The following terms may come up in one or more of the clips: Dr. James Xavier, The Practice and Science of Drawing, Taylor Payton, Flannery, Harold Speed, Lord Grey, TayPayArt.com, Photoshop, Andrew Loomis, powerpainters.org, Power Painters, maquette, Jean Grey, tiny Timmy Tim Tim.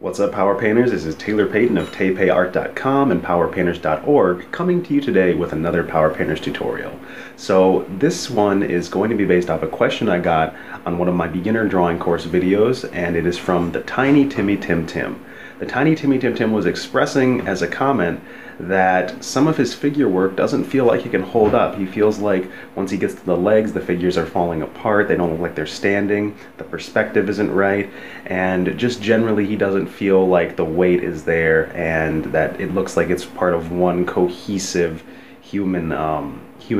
What's up, Power Painters? This is Taylor Payton of TayPayArt.com and powerpainters.org coming to you today with another Power Painters tutorial. So this one is going to be based off a question I got on one of my beginner drawing course videos, and it is from the Tiny Timmy Tim Tim. The Tiny Timmy Tim Tim was expressing as a comment that some of his figure work doesn't feel like he can hold up. He feels like once he gets to the legs, the figures are falling apart, they don't look like they're standing, the perspective isn't right, and just generally he doesn't feel like the weight is there and that it looks like it's part of one cohesive human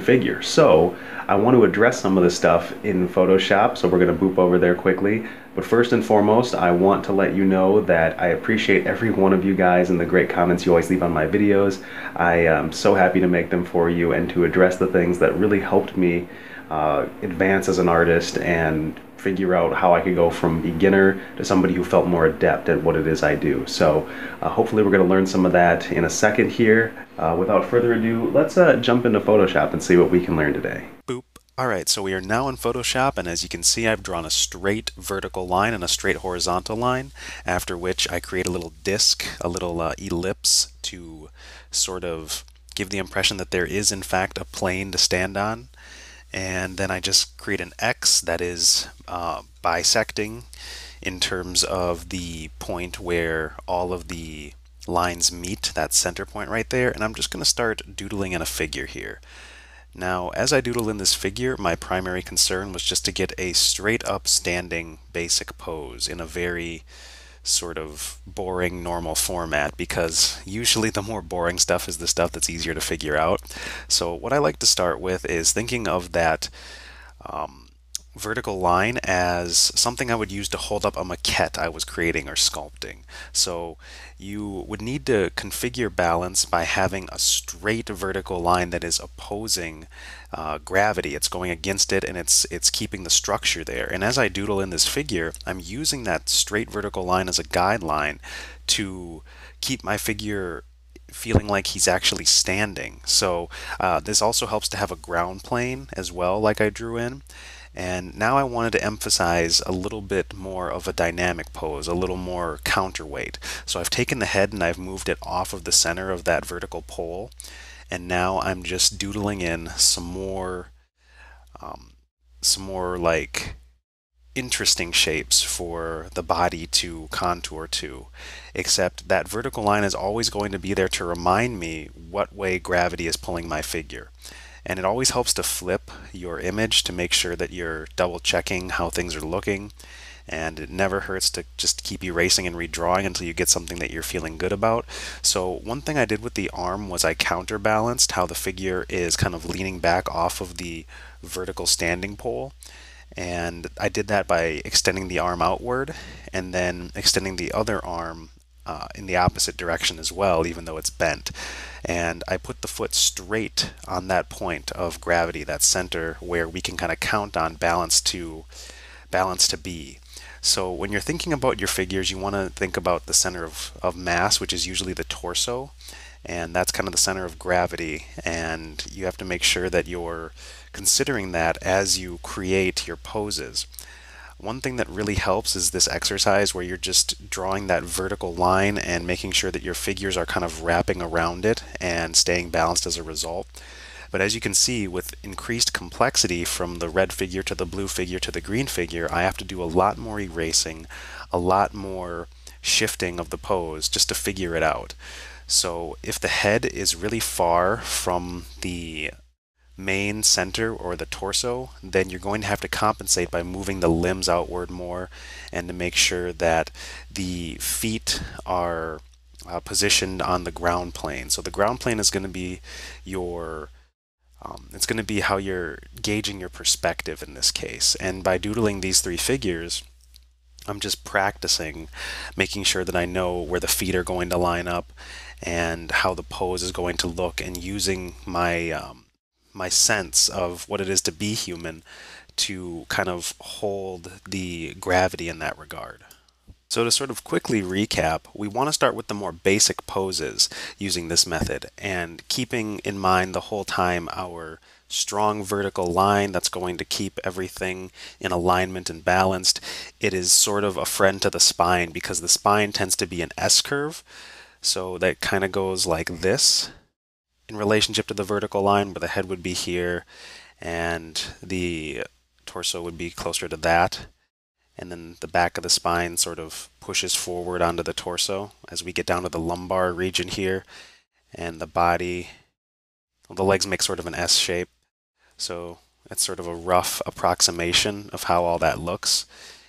figure. So I want to address some of this stuff in Photoshop, so we're going to boop over there quickly. But first and foremost, I want to let you know that I appreciate every one of you guys and the great comments you always leave on my videos. I am so happy to make them for you and to address the things that really helped me advance as an artist and figure out how I could go from beginner to somebody who felt more adept at what it is I do. So hopefully we're going to learn some of that in a second here. Without further ado, let's jump into Photoshop and see what we can learn today. Boop. Alright, so we are now in Photoshop, and as you can see, I've drawn a straight vertical line and a straight horizontal line, after which I create a little disc, a little ellipse to sort of give the impression that there is in fact a plane to stand on. And then I just create an X that is bisecting in terms of the point where all of the lines meet, that center point right there, and I'm just going to start doodling in a figure here. Now, as I doodle in this figure, my primary concern was just to get a straight up standing basic pose in a very sort of boring normal format, because usually the more boring stuff is the stuff that's easier to figure out. So what I like to start with is thinking of that vertical line as something I would use to hold up a maquette I was creating or sculpting. So you would need to configure balance by having a straight vertical line that is opposing gravity. It's going against it, and it's keeping the structure there. And as I doodle in this figure, I'm using that straight vertical line as a guideline to keep my figure feeling like he's actually standing. So this also helps to have a ground plane as well, like I drew in. And now I wanted to emphasize a little bit more of a dynamic pose, a little more counterweight. So I've taken the head and I've moved it off of the center of that vertical pole, and now I'm just doodling in some more like interesting shapes for the body to contour to, except that vertical line is always going to be there to remind me what way gravity is pulling my figure. And it always helps to flip your image to make sure that you're double checking how things are looking, and it never hurts to just keep erasing and redrawing until you get something that you're feeling good about. So one thing I did with the arm was I counterbalanced how the figure is kind of leaning back off of the vertical standing pole, and I did that by extending the arm outward and then extending the other arm in the opposite direction as well, even though it's bent. And I put the foot straight on that point of gravity, that center where we can kind of count on balance to be. So when you're thinking about your figures, you want to think about the center of mass, which is usually the torso, and that's kind of the center of gravity, and you have to make sure that you're considering that as you create your poses. One thing that really helps is this exercise where you're just drawing that vertical line and making sure that your figures are kind of wrapping around it and staying balanced as a result. But as you can see, with increased complexity from the red figure to the blue figure to the green figure, I have to do a lot more erasing, a lot more shifting of the pose just to figure it out. So if the head is really far from the main center or the torso, then you're going to have to compensate by moving the limbs outward more, and to make sure that the feet are positioned on the ground plane. So the ground plane is going to be your it's going to be how you're gauging your perspective in this case. And by doodling these three figures, I'm just practicing making sure that I know where the feet are going to line up and how the pose is going to look, and using my my sense of what it is to be human to kind of hold the gravity in that regard. So to sort of quickly recap, we want to start with the more basic poses using this method, and keeping in mind the whole time our strong vertical line that's going to keep everything in alignment and balanced. It is sort of a friend to the spine because the spine tends to be an S-curve, so that kind of goes like this in relationship to the vertical line, where the head would be here and the torso would be closer to that. And then the back of the spine sort of pushes forward onto the torso as we get down to the lumbar region here. And the body, well, the legs make sort of an S shape. So that's sort of a rough approximation of how all that looks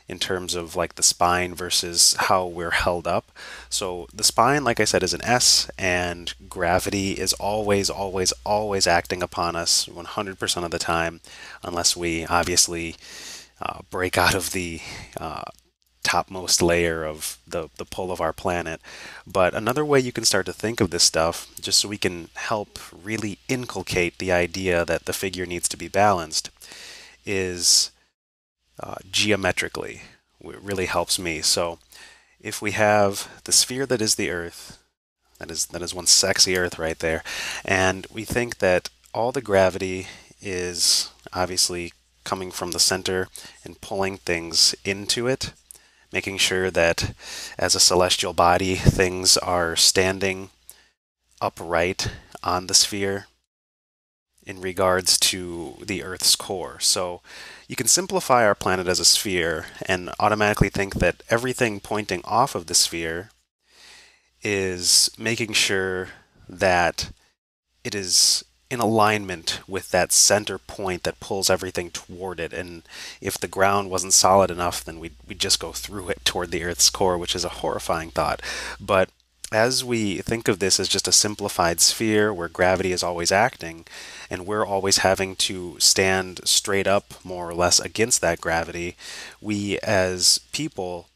in terms of like the spine versus how we're held up. So the spine, like I said, is an S, and gravity is always, always, always acting upon us 100% of the time, unless we obviously break out of the topmost layer of the pull of our planet. But another way you can start to think of this stuff, just so we can help really inculcate the idea that the figure needs to be balanced, is geometrically. It really helps me. So if we have the sphere that is the Earth, that is one sexy Earth right there, and we think that all the gravity is obviously coming from the center and pulling things into it, making sure that as a celestial body things are standing upright on the sphere in regards to the Earth's core. So you can simplify our planet as a sphere and automatically think that everything pointing off of the sphere is making sure that it is in alignment with that center point that pulls everything toward it. And if the ground wasn't solid enough, then we'd just go through it toward the Earth's core, which is a horrifying thought. But as we think of this as just a simplified sphere where gravity is always acting, and we're always having to stand straight up more or less against that gravity, we as people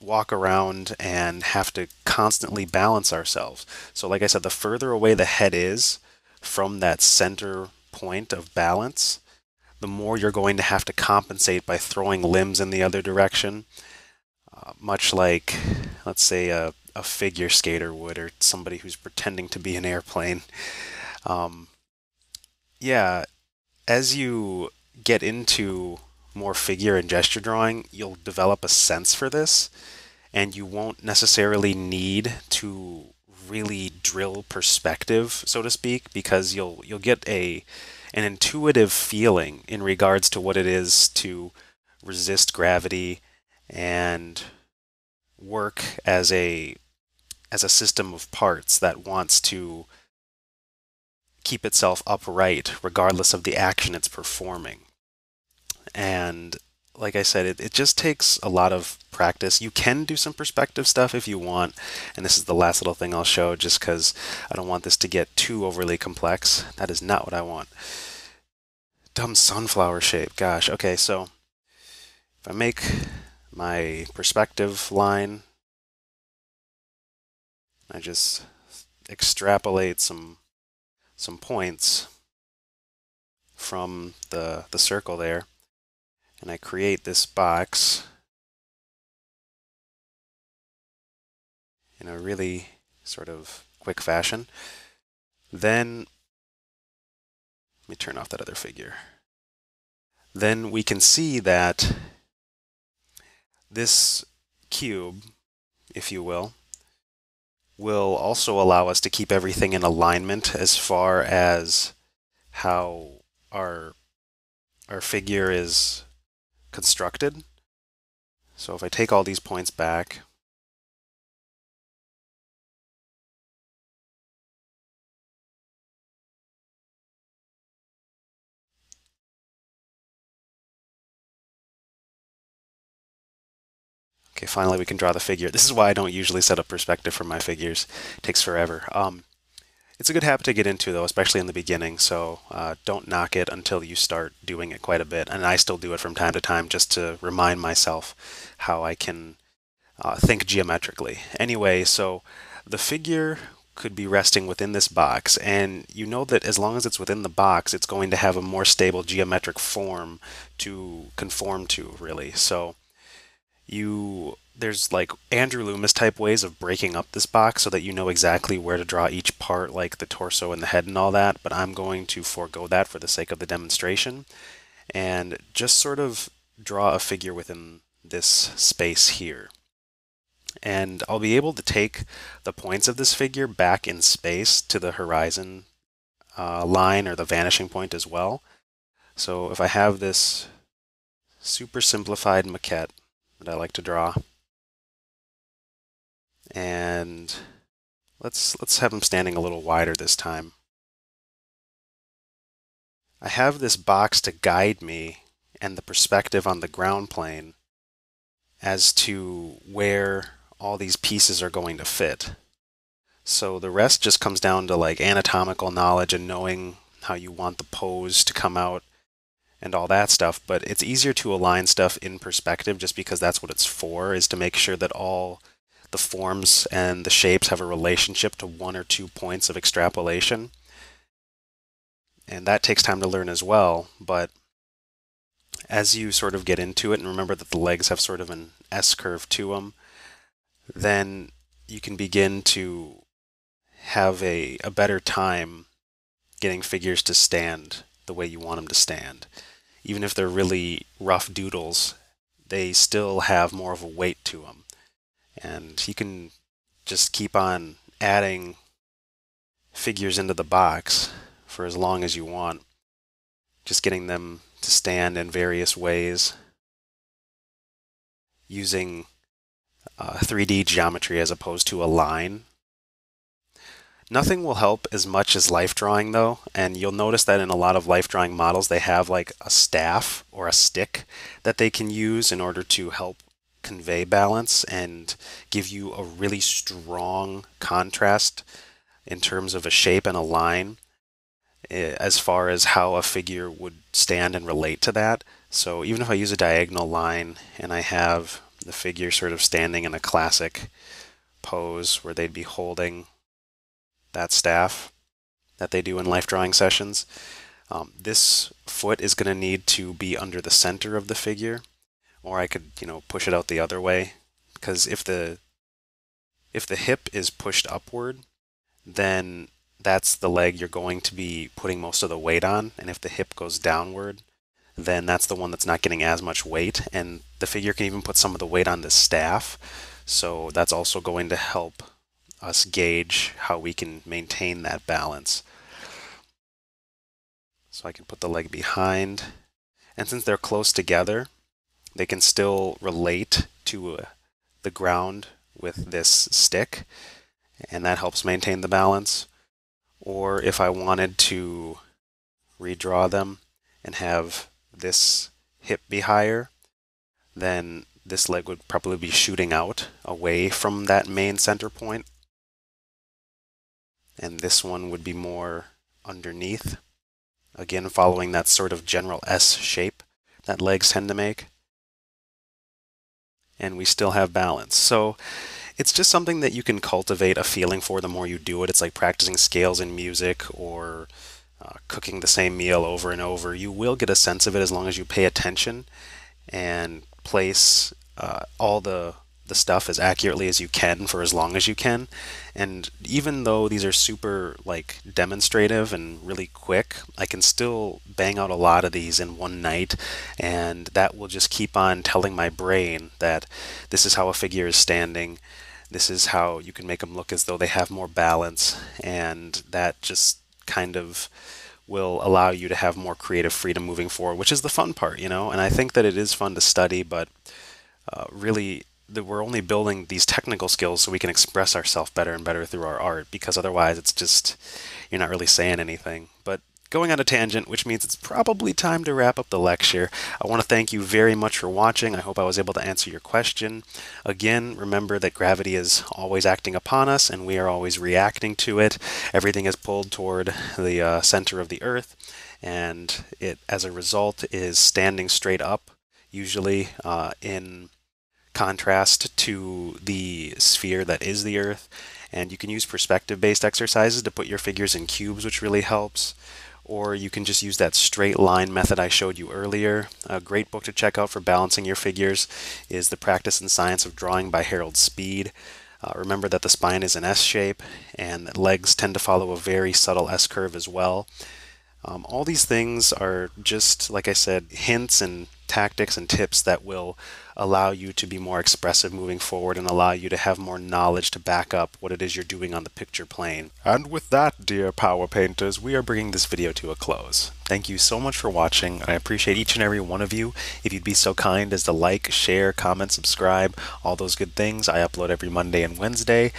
walk around and have to constantly balance ourselves. So like I said, the further away the head is from that center point of balance, the more you're going to have to compensate by throwing limbs in the other direction, much like, let's say, a figure skater would, or somebody who's pretending to be an airplane. As you get into more figure and gesture drawing, you'll develop a sense for this, and you won't necessarily need to really drill perspective, so to speak, because you'll get an intuitive feeling in regards to what it is to resist gravity and work as a system of parts that wants to keep itself upright regardless of the action it's performing. And like I said, it just takes a lot of practice. You can do some perspective stuff if you want, and this is the last little thing I'll show just because I don't want this to get too overly complex. That is not what I want. Dumb sunflower shape, gosh. Okay, so if I make my perspective line, I just extrapolate some points from the circle there, and I create this box in a really sort of quick fashion. Then, let me turn off that other figure. Then we can see that this cube, if you will also allow us to keep everything in alignment as far as how our figure is constructed. So if I take all these points back, okay, finally we can draw the figure. This is why I don't usually set up perspective for my figures. It takes forever. It's a good habit to get into, though, especially in the beginning, so don't knock it until you start doing it quite a bit. And I still do it from time to time just to remind myself how I can think geometrically. Anyway, so the figure could be resting within this box, and you know that as long as it's within the box, it's going to have a more stable geometric form to conform to, really. So you there's like Andrew Loomis type ways of breaking up this box so that you know exactly where to draw each part, like the torso and the head and all that, but I'm going to forego that for the sake of the demonstration and just sort of draw a figure within this space here. And I'll be able to take the points of this figure back in space to the horizon line or the vanishing point as well. So if I have this super simplified maquette that I like to draw, and let's have them standing a little wider this time. I have this box to guide me and the perspective on the ground plane as to where all these pieces are going to fit. So the rest just comes down to like anatomical knowledge and knowing how you want the pose to come out and all that stuff, but it's easier to align stuff in perspective just because that's what it's for, is to make sure that all the forms and the shapes have a relationship to one or two points of extrapolation. And that takes time to learn as well, but as you sort of get into it and remember that the legs have sort of an S-curve to them, then you can begin to have a better time getting figures to stand the way you want them to stand. Even if they're really rough doodles, they still have more of a weight to them. And you can just keep on adding figures into the box for as long as you want, just getting them to stand in various ways using 3D geometry as opposed to a line. Nothing will help as much as life drawing, though, and you'll notice that in a lot of life drawing models they have like a staff or a stick that they can use in order to help convey balance and give you a really strong contrast in terms of a shape and a line as far as how a figure would stand and relate to that. So even if I use a diagonal line and I have the figure sort of standing in a classic pose where they'd be holding that staff that they do in life drawing sessions, this foot is going to need to be under the center of the figure, or I could, you know, push it out the other way, because if the hip is pushed upward, then that's the leg you're going to be putting most of the weight on, and if the hip goes downward, then that's the one that's not getting as much weight, and the figure can even put some of the weight on the staff, so that's also going to help us gauge how we can maintain that balance. So I can put the leg behind, and since they're close together, they can still relate to the ground with this stick, and that helps maintain the balance. Or if I wanted to redraw them and have this hip be higher, then this leg would probably be shooting out away from that main center point, and this one would be more underneath, again following that sort of general S shape that legs tend to make, and we still have balance. So it's just something that you can cultivate a feeling for the more you do it. It's like practicing scales in music or cooking the same meal over and over. You will get a sense of it as long as you pay attention and place all the stuff as accurately as you can for as long as you can. And even though these are super like demonstrative and really quick, I can still bang out a lot of these in one night, and that will just keep on telling my brain that this is how a figure is standing, this is how you can make them look as though they have more balance, and that just kind of will allow you to have more creative freedom moving forward, which is the fun part, you know? And I think that it is fun to study, but really, that we're only building these technical skills so we can express ourselves better and better through our art, because otherwise it's just, you're not really saying anything. But going on a tangent, which means it's probably time to wrap up the lecture. I want to thank you very much for watching. I hope I was able to answer your question. Again, remember that gravity is always acting upon us and we are always reacting to it. Everything is pulled toward the center of the earth, and it, as a result, is standing straight up, usually in contrast to the sphere that is the earth. And you can use perspective based exercises to put your figures in cubes, which really helps, or you can just use that straight line method I showed you earlier. A great book to check out for balancing your figures is The Practice and Science of Drawing by Harold Speed. Remember that the spine is an S shape and that legs tend to follow a very subtle S curve as well. All these things are just, like I said, hints and tactics and tips that will allow you to be more expressive moving forward and allow you to have more knowledge to back up what it is you're doing on the picture plane. And with that, dear Power Painters, we are bringing this video to a close. Thank you so much for watching. I appreciate each and every one of you. If you'd be so kind as to like, share, comment, subscribe, all those good things. I upload every Monday and Wednesday.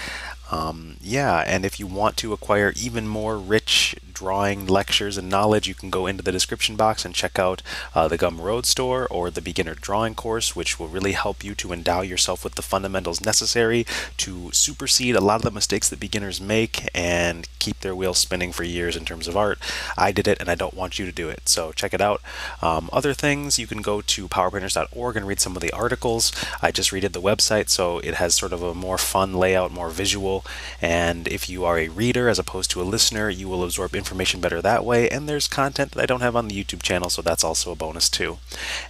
Yeah, and if you want to acquire even more rich drawing lectures and knowledge, you can go into the description box and check out the Gumroad store or the beginner drawing course, which will really help you to endow yourself with the fundamentals necessary to supersede a lot of the mistakes that beginners make and keep their wheels spinning for years in terms of art. I did it and I don't want you to do it, so check it out. Other things, you can go to powerpainters.org and read some of the articles. I just redid the website, so it has sort of a more fun layout, more visual. And if you are a reader as opposed to a listener, you will absorb information better that way, and there's content that I don't have on the YouTube channel, so that's also a bonus too.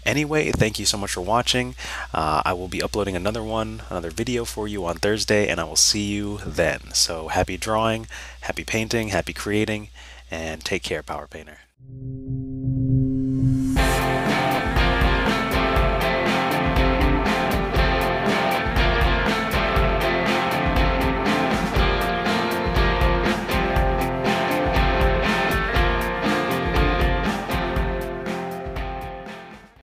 Anyway, thank you so much for watching. I will be uploading another video for you on Thursday, and I will see you then. So happy drawing, happy painting, happy creating, and take care, Power Painter.